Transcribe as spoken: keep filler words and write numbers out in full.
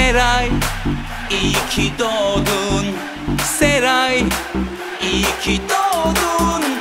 Seray, iki doğdun, Seray, iki doğdun.